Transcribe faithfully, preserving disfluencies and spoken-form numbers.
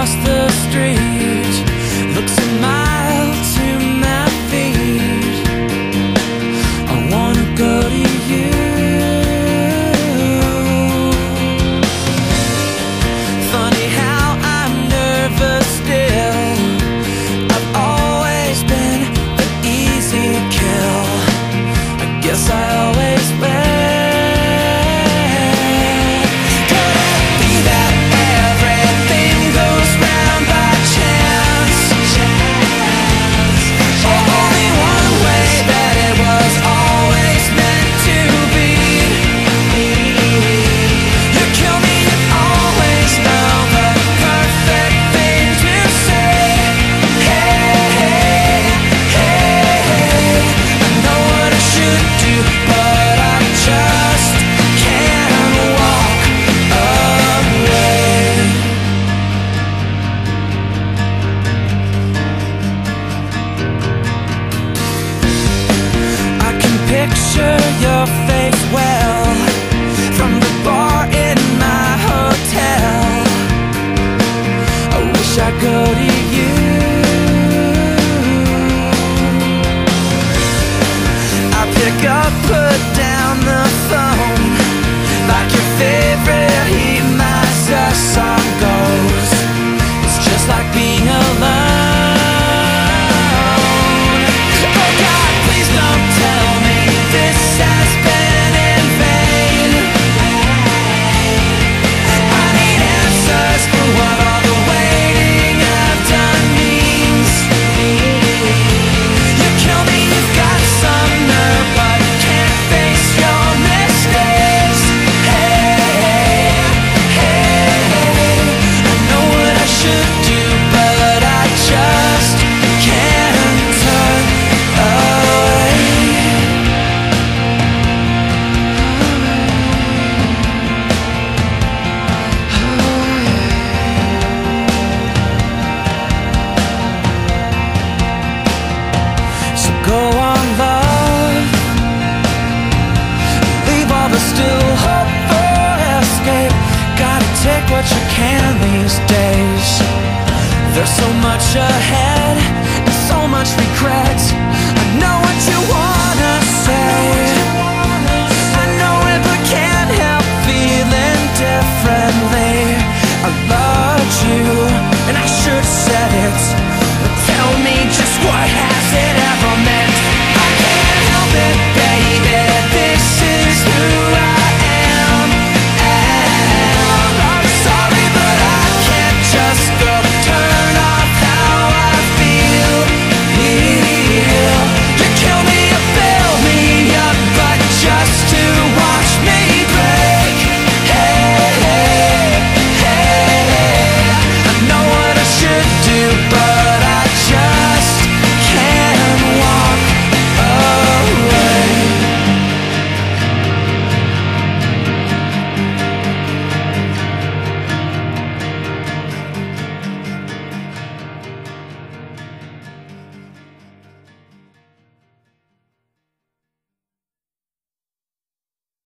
across the street looks a mile to my feet. I wanna go to you. Funny how I'm nervous still. I've always been the easy kill. I guess I always will. Picture your face well from the bar in my hotel. I wish I could go to you. I pick up, put down the phone like your favorite Heat Miser song goes. It's just like being alone. Go on, love. Leave all the still hope for escape. Gotta take what you can these days. There's so much ahead and so much regret. I know it's